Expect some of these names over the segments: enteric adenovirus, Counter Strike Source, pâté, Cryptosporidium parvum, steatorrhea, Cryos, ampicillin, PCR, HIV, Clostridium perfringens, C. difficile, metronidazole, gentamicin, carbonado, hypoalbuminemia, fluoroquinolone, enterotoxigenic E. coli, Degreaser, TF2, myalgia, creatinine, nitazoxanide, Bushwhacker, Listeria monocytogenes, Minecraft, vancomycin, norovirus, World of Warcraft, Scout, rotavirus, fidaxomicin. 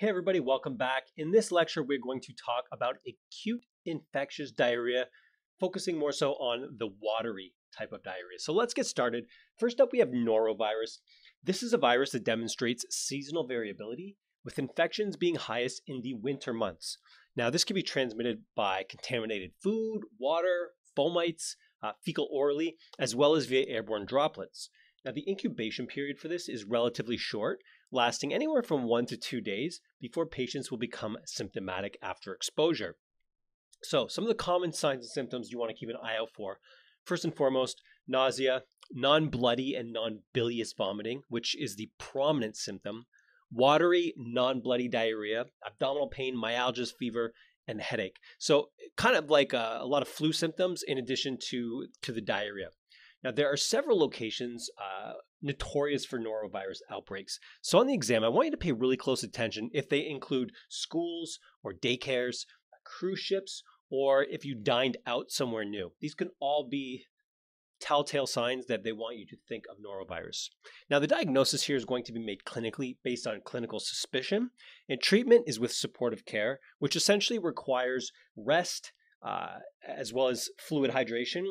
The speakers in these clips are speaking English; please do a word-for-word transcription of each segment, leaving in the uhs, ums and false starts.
Hey everybody, welcome back. In this lecture, we're going to talk about acute infectious diarrhea, focusing more so on the watery type of diarrhea. So let's get started. First up, we have norovirus. This is a virus that demonstrates seasonal variability, with infections being highest in the winter months. Now, this can be transmitted by contaminated food, water, fomites, uh, fecal orally, as well as via airborne droplets. Now, the incubation period for this is relatively short, lasting anywhere from one to two days before patients will become symptomatic after exposure. So some of the common signs and symptoms you want to keep an eye out for. First and foremost, nausea, non-bloody and non-bilious vomiting, which is the prominent symptom, watery, non-bloody diarrhea, abdominal pain, myalgias, fever, and headache. So kind of like a, a lot of flu symptoms in addition to, to the diarrhea. Now, there are several locations uh, notorious for norovirus outbreaks. So on the exam, I want you to pay really close attention if they include schools or daycares, cruise ships, or if you dined out somewhere new. These can all be telltale signs that they want you to think of norovirus. Now, the diagnosis here is going to be made clinically based on clinical suspicion, and treatment is with supportive care, which essentially requires rest, Uh, as well as fluid hydration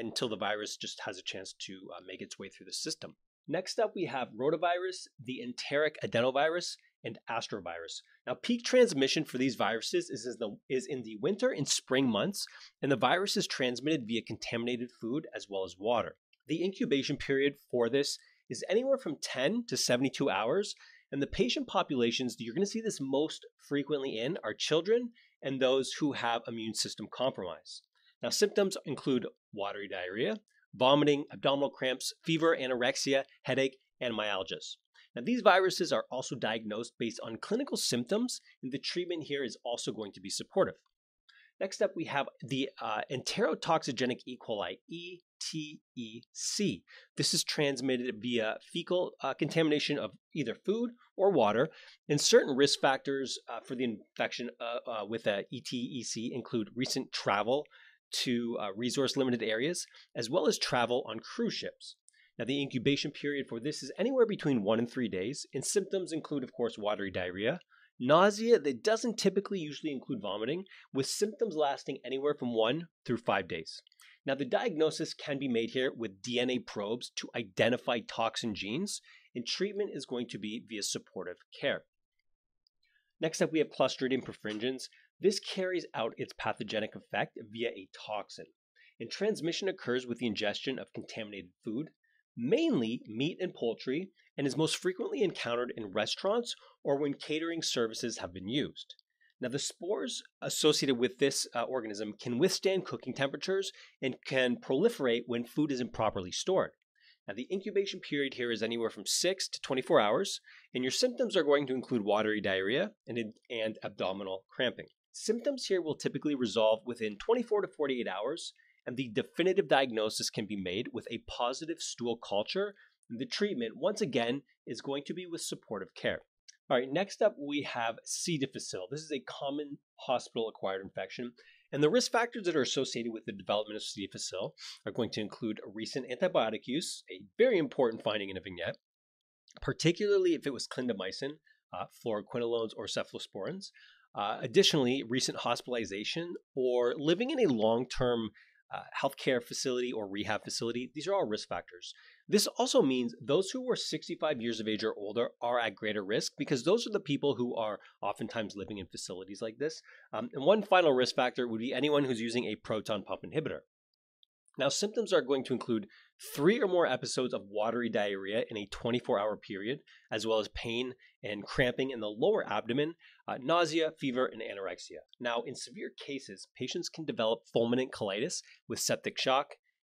until the virus just has a chance to uh, make its way through the system. Next up, we have rotavirus, the enteric adenovirus, and astrovirus. Now, peak transmission for these viruses is in the, is in the winter and spring months, and the virus is transmitted via contaminated food as well as water. The incubation period for this is anywhere from ten to seventy-two hours, and the patient populations that you're going to see this most frequently in are children and those who have immune system compromise. Now, symptoms include watery diarrhea, vomiting, abdominal cramps, fever, anorexia, headache, and myalgias. Now, these viruses are also diagnosed based on clinical symptoms, and the treatment here is also going to be supportive. Next up, we have the uh, enterotoxigenic E. coli, E T E C. This is transmitted via fecal uh, contamination of either food or water, and certain risk factors uh, for the infection uh, uh, with uh, E T E C include recent travel to uh, resource-limited areas, as well as travel on cruise ships. Now, the incubation period for this is anywhere between one and three days, and symptoms include, of course, watery diarrhea, nausea that doesn't typically usually include vomiting, with symptoms lasting anywhere from one through five days. Now, the diagnosis can be made here with D N A probes to identify toxin genes, and treatment is going to be via supportive care. Next up, we have Clostridium perfringens. This carries out its pathogenic effect via a toxin, and transmission occurs with the ingestion of contaminated food, mainly meat and poultry, and is most frequently encountered in restaurants or when catering services have been used. Now, the spores associated with this uh, organism can withstand cooking temperatures and can proliferate when food isn't properly stored. Now, the incubation period here is anywhere from six to twenty-four hours, and your symptoms are going to include watery diarrhea and, and abdominal cramping. Symptoms here will typically resolve within twenty-four to forty-eight hours, and the definitive diagnosis can be made with a positive stool culture. And the treatment, once again, is going to be with supportive care. All right, next up, we have C. difficile. This is a common hospital-acquired infection, and the risk factors that are associated with the development of C. difficile are going to include recent antibiotic use, a very important finding in a vignette, particularly if it was clindamycin, uh, fluoroquinolones, or cephalosporins. Uh, additionally, recent hospitalization or living in a long-term Uh, healthcare facility or rehab facility. These are all risk factors. This also means those who were sixty-five years of age or older are at greater risk, because those are the people who are oftentimes living in facilities like this. Um, and one final risk factor would be anyone who's using a proton pump inhibitor. Now, symptoms are going to include three or more episodes of watery diarrhea in a twenty-four hour period, as well as pain and cramping in the lower abdomen, uh, nausea, fever, and anorexia. Now, in severe cases, patients can develop fulminant colitis with septic shock,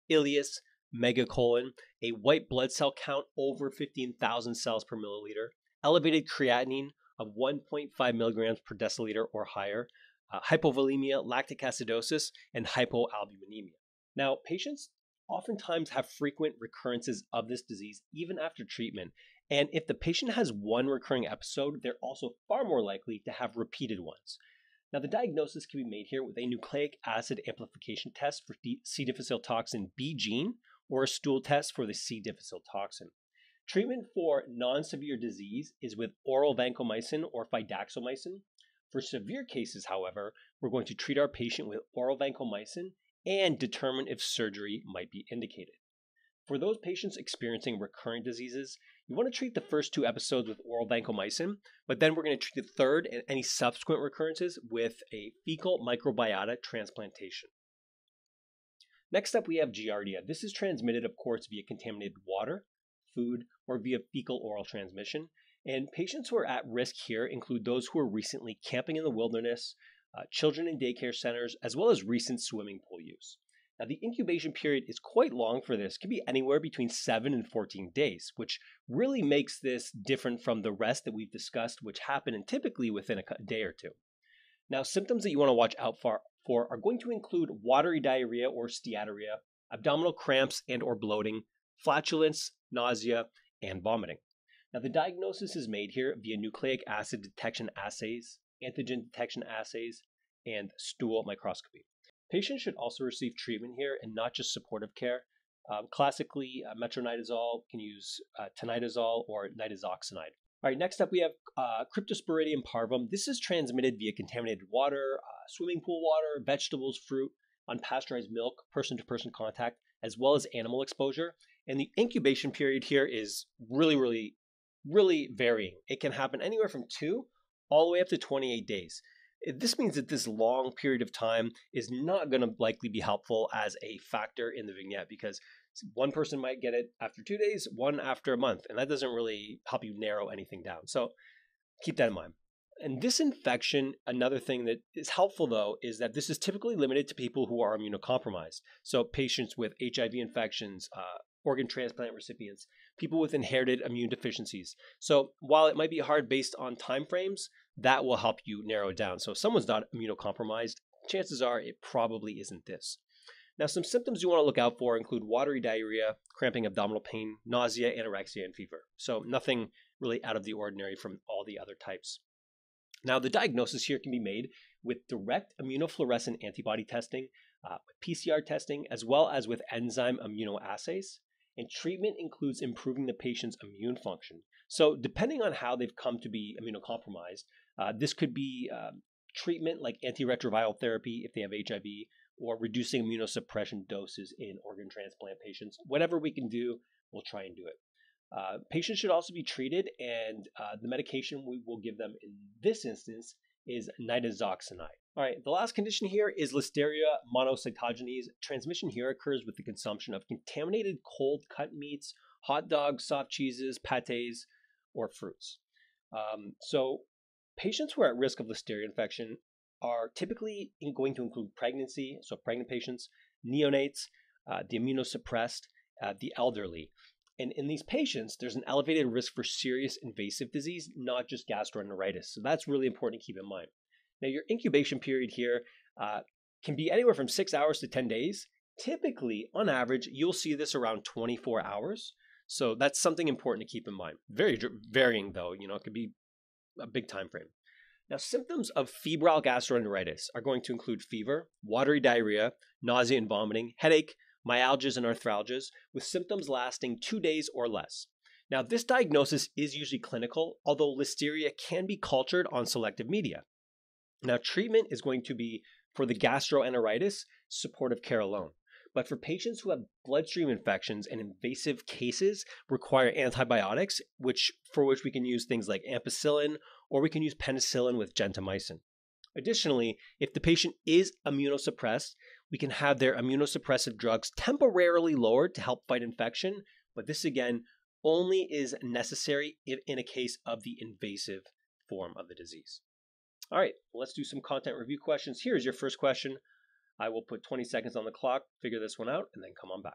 ileus, megacolon, a white blood cell count over fifteen thousand cells per milliliter, elevated creatinine of one point five milligrams per deciliter or higher, uh, hypovolemia, lactic acidosis, and hypoalbuminemia. Now, patients oftentimes have frequent recurrences of this disease even after treatment, and if the patient has one recurring episode, they're also far more likely to have repeated ones. Now, the diagnosis can be made here with a nucleic acid amplification test for C. difficile toxin B gene or a stool test for the C. difficile toxin. Treatment for non-severe disease is with oral vancomycin or fidaxomicin. For severe cases, however, we're going to treat our patient with oral vancomycin and determine if surgery might be indicated. For those patients experiencing recurrent diseases, you want to treat the first two episodes with oral vancomycin, but then we're going to treat the third and any subsequent recurrences with a fecal microbiota transplantation. Next up, we have Giardia. This is transmitted, of course, via contaminated water, food, or via fecal oral transmission. And patients who are at risk here include those who are recently camping in the wilderness, uh, children in daycare centers, as well as recent swimming pool use. Now, the incubation period is quite long for this. It can be anywhere between seven and fourteen days, which really makes this different from the rest that we've discussed, which happen and typically within a day or two. Now, symptoms that you want to watch out for are going to include watery diarrhea or steatorrhea, abdominal cramps and or bloating, flatulence, nausea, and vomiting. Now, the diagnosis is made here via nucleic acid detection assays, antigen detection assays, and stool microscopy. Patients should also receive treatment here and not just supportive care. Um, classically, uh, metronidazole, can use uh, tinidazole or nitazoxanide. All right, next up we have uh, Cryptosporidium parvum. This is transmitted via contaminated water, uh, swimming pool water, vegetables, fruit, unpasteurized milk, person-to-person contact, as well as animal exposure. And the incubation period here is really, really really varying. It can happen anywhere from two all the way up to twenty-eight days. This means that this long period of time is not going to likely be helpful as a factor in the vignette, because one person might get it after two days, one after a month, and that doesn't really help you narrow anything down. So keep that in mind. And this infection, another thing that is helpful though, is that this is typically limited to people who are immunocompromised. So patients with H I V infections, uh, organ transplant recipients, people with inherited immune deficiencies. So while it might be hard based on timeframes, that will help you narrow it down. So if someone's not immunocompromised, chances are it probably isn't this. Now, some symptoms you want to look out for include watery diarrhea, cramping, abdominal pain, nausea, anorexia, and fever. So nothing really out of the ordinary from all the other types. Now, the diagnosis here can be made with direct immunofluorescent antibody testing, uh, with P C R testing, as well as with enzyme immunoassays. And treatment includes improving the patient's immune function. So depending on how they've come to be immunocompromised, uh, this could be uh, treatment like antiretroviral therapy if they have H I V, or reducing immunosuppression doses in organ transplant patients. Whatever we can do, we'll try and do it. Uh, patients should also be treated, and uh, the medication we will give them in this instance is nitazoxanide. All right, the last condition here is Listeria monocytogenes. Transmission here occurs with the consumption of contaminated cold cut meats, hot dogs, soft cheeses, pâtés, or fruits. Um, so patients who are at risk of Listeria infection are typically in going to include pregnancy, so pregnant patients, neonates, uh, the immunosuppressed, uh, the elderly. And in these patients, there's an elevated risk for serious invasive disease, not just gastroenteritis. So that's really important to keep in mind. Now, your incubation period here uh, can be anywhere from six hours to ten days. Typically, on average, you'll see this around twenty-four hours. So that's something important to keep in mind. Very varying, though. You know, it could be a big time frame. Now, symptoms of febrile gastroenteritis are going to include fever, watery diarrhea, nausea and vomiting, headache, myalgias and arthralgias, with symptoms lasting two days or less. Now, this diagnosis is usually clinical, although Listeria can be cultured on selective media. Now, treatment is going to be, for the gastroenteritis, supportive care alone. But for patients who have bloodstream infections and invasive cases require antibiotics, which for which we can use things like ampicillin, or we can use penicillin with gentamicin. Additionally, if the patient is immunosuppressed, we can have their immunosuppressive drugs temporarily lowered to help fight infection, but this again only is necessary if in a case of the invasive form of the disease. All right, let's do some content review questions. Here's your first question. I will put twenty seconds on the clock, figure this one out, and then come on back.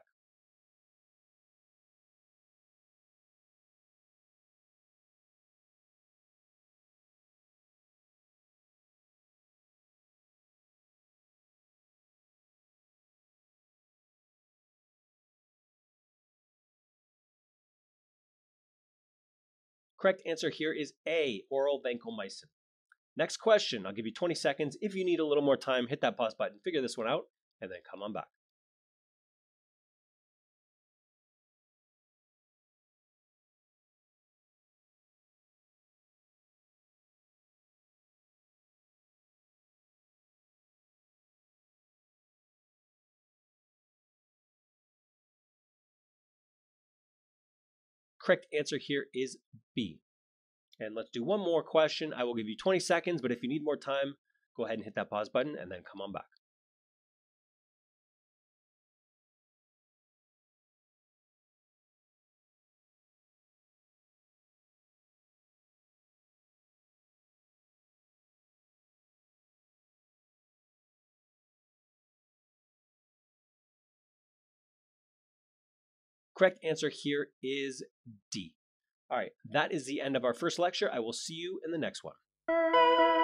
Correct answer here is A, oral vancomycin. Next question, I'll give you twenty seconds. If you need a little more time, hit that pause button, figure this one out, and then come on back. correct answer here is B. And let's do one more question. I will give you twenty seconds, but if you need more time, go ahead and hit that pause button and then come on back. Correct answer here is D. All right, that is the end of our first lecture. I will see you in the next one.